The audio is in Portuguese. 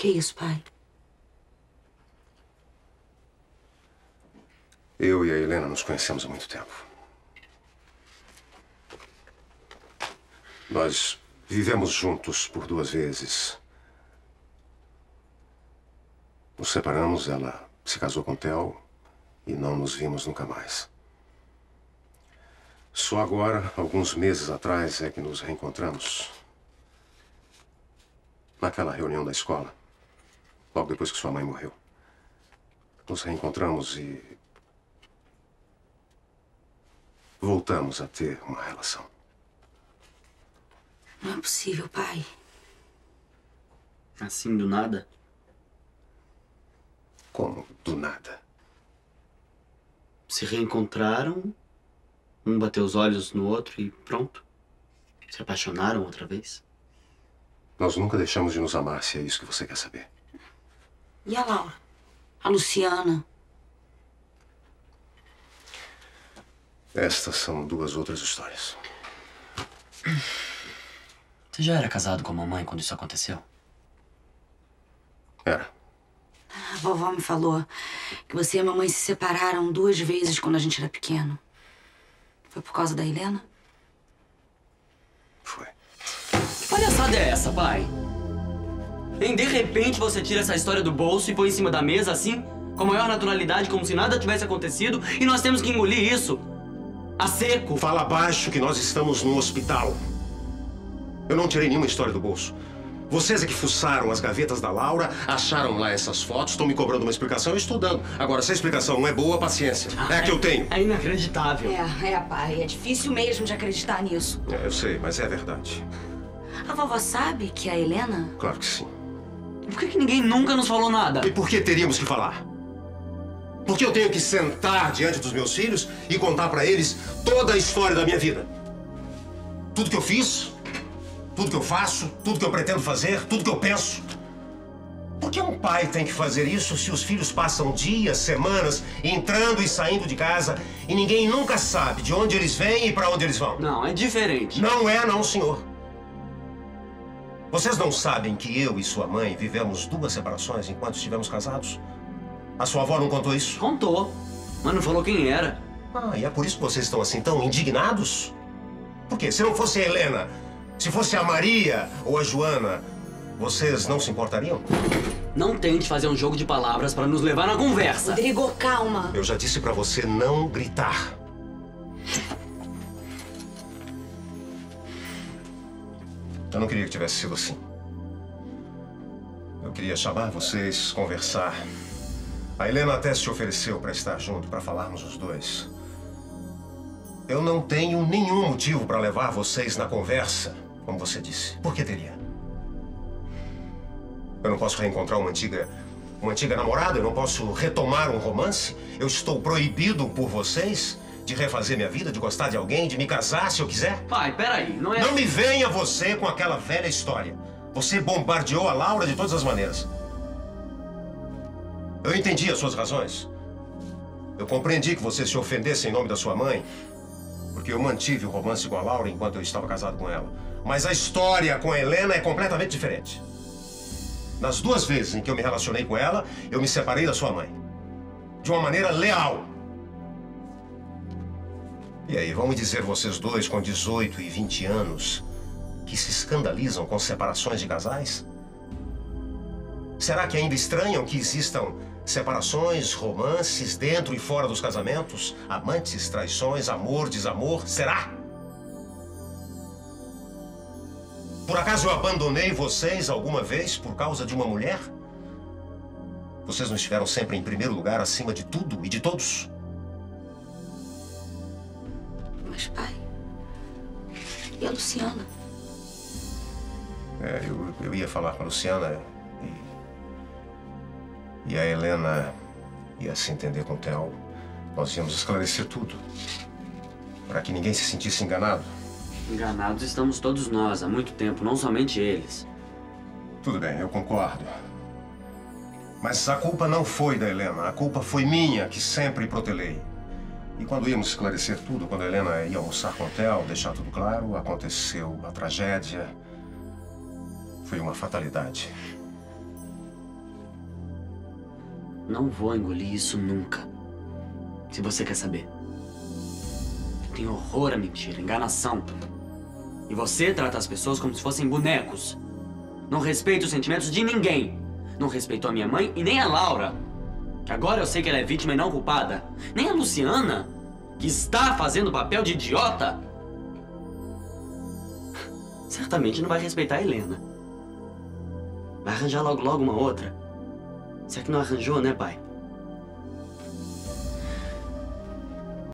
Que isso, pai? Eu e a Helena nos conhecemos há muito tempo. Nós vivemos juntos por 2 vezes. Nos separamos, ela se casou com o Theo e não nos vimos nunca mais. Só agora, alguns meses atrás, é que nos reencontramos. Naquela reunião da escola, logo depois que sua mãe morreu. Nos reencontramos e voltamos a ter uma relação. Não é possível, pai. Assim, do nada? Como do nada? Se reencontraram, um bateu os olhos no outro e pronto. Se apaixonaram outra vez. Nós nunca deixamos de nos amar, se é isso que você quer saber. E a Laura? A Luciana? Estas são 2 outras histórias. Você já era casado com a mamãe quando isso aconteceu? Era. A vovó me falou que você e a mamãe se separaram 2 vezes quando a gente era pequeno. Foi por causa da Helena? Foi. Que palhaçada é essa, pai? E de repente você tira essa história do bolso e põe em cima da mesa assim, com a maior naturalidade, como se nada tivesse acontecido, e nós temos que engolir isso. A seco. Fala baixo que nós estamos no hospital. Eu não tirei nenhuma história do bolso. Vocês é que fuçaram as gavetas da Laura, acharam lá essas fotos, estão me cobrando uma explicação, eu estou dando. Agora, se a explicação não é boa, paciência. É a que eu tenho. É inacreditável. Pai. É difícil mesmo de acreditar nisso. É, eu sei, mas é verdade. A vovó sabe que é a Helena? Claro que sim. Por que ninguém nunca nos falou nada? E por que teríamos que falar? Porque eu tenho que sentar diante dos meus filhos e contar pra eles toda a história da minha vida. Tudo que eu fiz, tudo que eu faço, tudo que eu pretendo fazer, tudo que eu penso. Por que um pai tem que fazer isso se os filhos passam dias, semanas, entrando e saindo de casa e ninguém nunca sabe de onde eles vêm e pra onde eles vão? Não, é diferente. Não é não, senhor. Vocês não sabem que eu e sua mãe vivemos 2 separações enquanto estivemos casados? A sua avó não contou isso? Contou, mas não falou quem era. Ah, e é por isso que vocês estão assim tão indignados? Por quê? Se não fosse a Helena, se fosse a Maria ou a Joana, vocês não se importariam? Não tente fazer um jogo de palavras para nos levar na conversa. Rodrigo, calma. Eu já disse para você não gritar. Eu não queria que tivesse sido assim. Eu queria chamar vocês, conversar. A Helena até se ofereceu para estar junto, para falarmos os 2. Eu não tenho nenhum motivo para levar vocês na conversa, como você disse. Por que teria? Eu não posso reencontrar uma antiga namorada, eu não posso retomar um romance. Eu estou proibido por vocês de refazer minha vida, de gostar de alguém, de me casar se eu quiser. Pai, peraí, não é... Não me venha você com aquela velha história. Você bombardeou a Laura de todas as maneiras. Eu entendi as suas razões. Eu compreendi que você se ofendesse em nome da sua mãe, porque eu mantive o romance com a Laura enquanto eu estava casado com ela. Mas a história com a Helena é completamente diferente. Nas 2 vezes em que eu me relacionei com ela, eu me separei da sua mãe. De uma maneira leal. E aí, vão me dizer vocês 2, com 18 e 20 anos, que se escandalizam com separações de casais? Será que ainda estranham que existam separações, romances, dentro e fora dos casamentos? Amantes, traições, amor, desamor? Será? Por acaso eu abandonei vocês alguma vez por causa de uma mulher? Vocês não estiveram sempre em primeiro lugar, acima de tudo e de todos? Mas, pai, e a Luciana? É, eu ia falar com a Luciana... E a Helena ia se entender com o Theo. Nós íamos esclarecer tudo, para que ninguém se sentisse enganado. Enganados estamos todos nós há muito tempo, não somente eles. Tudo bem, eu concordo. Mas a culpa não foi da Helena, a culpa foi minha, que sempre protelei. E quando íamos esclarecer tudo, quando a Helena ia almoçar com o Theo, deixar tudo claro, aconteceu a tragédia. Foi uma fatalidade. Não vou engolir isso nunca. Se você quer saber. Eu tenho horror à mentira, enganação. E você trata as pessoas como se fossem bonecos. Não respeita os sentimentos de ninguém. Não respeitou a minha mãe e nem a Laura. Que agora eu sei que ela é vítima e não culpada. Nem a Luciana, que está fazendo papel de idiota. Certamente não vai respeitar a Helena. Vai arranjar logo uma outra. Se é que não arranjou, né, pai?